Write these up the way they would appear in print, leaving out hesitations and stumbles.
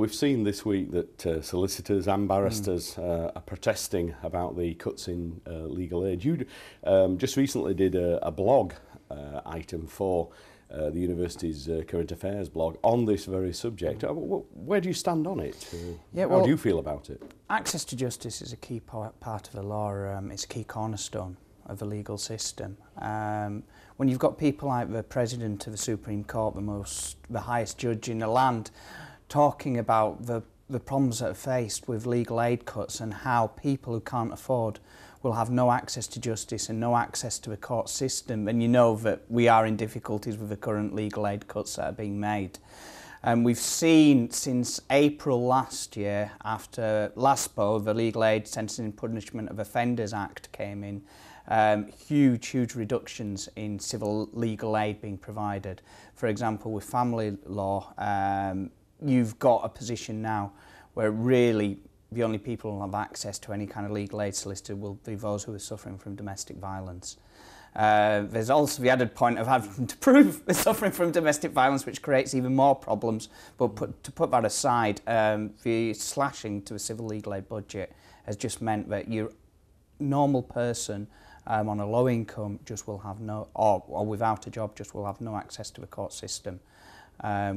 we've seen this week that solicitors and barristers are protesting about the cuts in legal aid. You just recently did a blog item for the university's current affairs blog on this very subject. Where do you stand on it? How do you feel about it? Access to justice is a key part of the law. It's a key cornerstone of the legal system. When you've got people like the president of the Supreme Court, the highest judge in the land, talking about the problems that are faced with legal aid cuts and how people who can't afford will have no access to justice and no access to the court system, and you know that we are in difficulties with the current legal aid cuts that are being made. And we've seen since April last year, after LASPO, the Legal Aid Sentencing and Punishment of Offenders Act came in, huge reductions in civil legal aid being provided. For example, with family law, you've got a position now where really the only people who have access to any kind of legal aid solicitor will be those who are suffering from domestic violence. There's also the added point of having to prove they're suffering from domestic violence, which creates even more problems. But to put that aside, the slashing to the civil legal aid budget has just meant that your normal person on a low income just will have no, or without a job, just will have no access to the court system.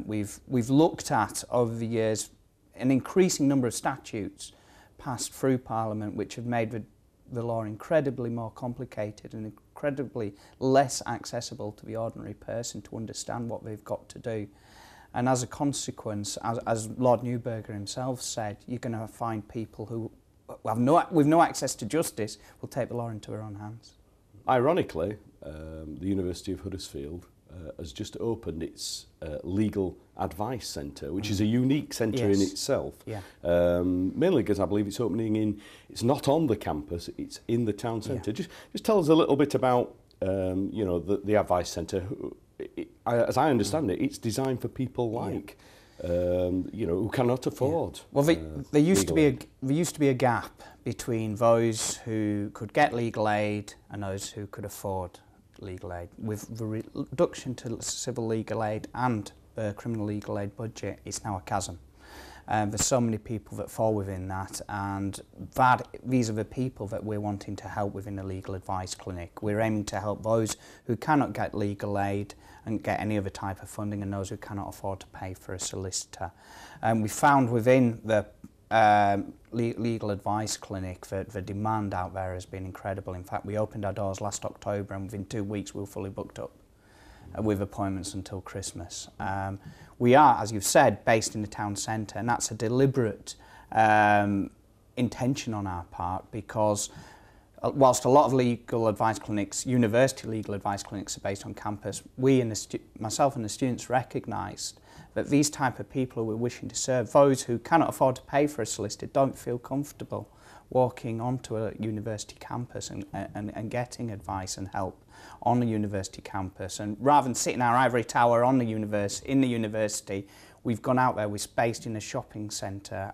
We've looked at over the years an increasing number of statutes passed through Parliament which have made the law incredibly more complicated and incredibly less accessible to the ordinary person to understand what they've got to do. And as a consequence, as Lord Neuberger himself said, you're going to find people who have with no access to justice will take the law into their own hands. Ironically, the University of Huddersfield has just opened its Legal Advice Centre, which is a unique centre in itself. Mainly because I believe it's opening in, it's not on the campus, it's in the town centre. Just tell us a little bit about, you know, the Advice Centre. As I understand it, it's designed for people like, you know, who cannot afford. Well, there used to be a gap between those who could get legal aid and those who could afford legal aid. With the reduction to civil legal aid and the criminal legal aid budget, it's now a chasm. There's so many people that fall within that, and these are the people that we're wanting to help within the Legal Advice Clinic. We're aiming to help those who cannot get legal aid and get any other type of funding, and those who cannot afford to pay for a solicitor. We found within the Legal Advice Clinic that the demand out there has been incredible. In fact, we opened our doors last October and within 2 weeks we were fully booked up with appointments until Christmas. We are, as you've said, based in the town centre, and that's a deliberate intention on our part, because whilst a lot of legal advice clinics, university legal advice clinics, are based on campus, we and myself and the students recognised that these type of people who we're wishing to serve, those who cannot afford to pay for a solicitor, don't feel comfortable walking onto a university campus and getting advice and help on a university campus. And rather than sit in our ivory tower in the university, we've gone out there. We're based in a shopping centre,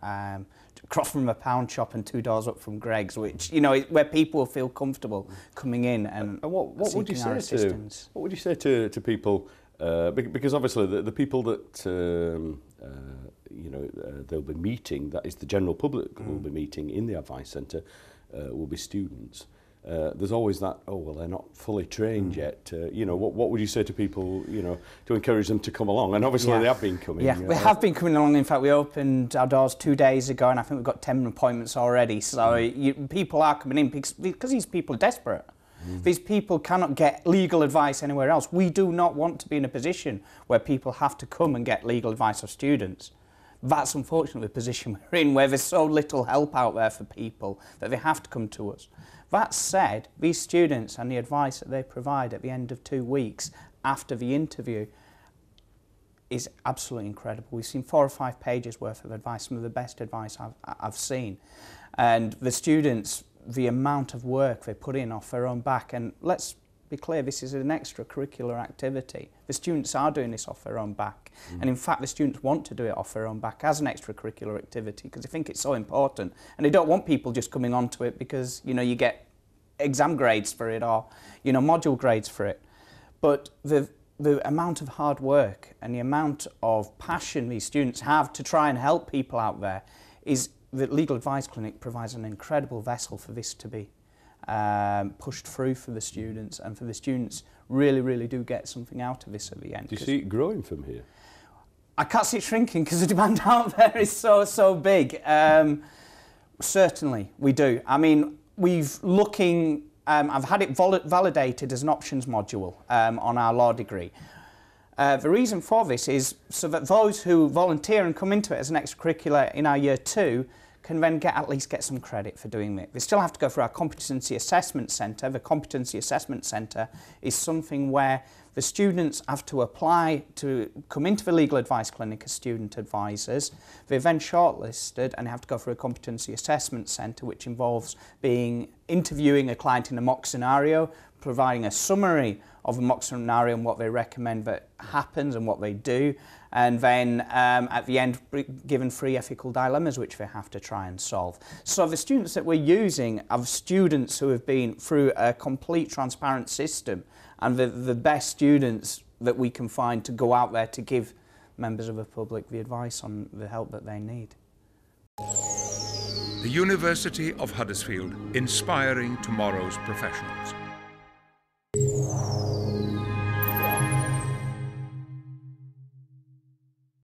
across from a pound shop and 2 doors up from Greg's, which, you know, where people feel comfortable coming in and what would you say assistance. What would you say to people? Because obviously the people that you know they'll be meeting, that is the general public will be meeting in the Advice Centre, will be students. There's always that, oh well, they're not fully trained yet. You know, what would you say to people, you know, to encourage them to come along? And obviously they have been coming. Yeah, they have been coming along. In fact, we opened our doors 2 days ago and I think we've got 10 appointments already. So people are coming in because these people are desperate. These people cannot get legal advice anywhere else. We do not want to be in a position where people have to come and get legal advice of students. That's unfortunately the position we're in, where there's so little help out there for people that they have to come to us. That said, these students and the advice that they provide at the end of 2 weeks after the interview is absolutely incredible. We've seen 4 or 5 pages worth of advice, some of the best advice I've seen. And the students, the amount of work they put in off their own back, and let's be clear, this is an extracurricular activity. The students are doing this off their own back, and in fact the students want to do it off their own back as an extracurricular activity because they think it's so important, and they don't want people just coming onto it because, you know, you get exam grades for it or, you know, module grades for it. But the the amount of hard work and the amount of passion these students have to try and help people out there is that Legal Advice Clinic provides an incredible vessel for this to be pushed through for the students, and for the students really, really do get something out of this at the end. Do you see it growing from here? I can't see it shrinking because the demand out there is so big. Certainly, we do. I mean, we've looking... I've had it validated as an options module on our law degree. The reason for this is so that those who volunteer and come into it as an extracurricular in our Year 2 can then at least get some credit for doing it. They still have to go through our Competency Assessment Centre. The Competency Assessment Centre is something where the students have to apply to come into the Legal Advice Clinic as student advisors. They're then shortlisted and have to go through a Competency Assessment Centre, which involves interviewing a client in a mock scenario, providing a summary of a mock scenario and what they recommend that happens and what they do, and then at the end given 3 ethical dilemmas which they have to try and solve. So the students that we're using are students who have been through a complete transparent system, and the best students that we can find to go out there to give members of the public the advice on the help that they need. The University of Huddersfield, inspiring tomorrow's professionals.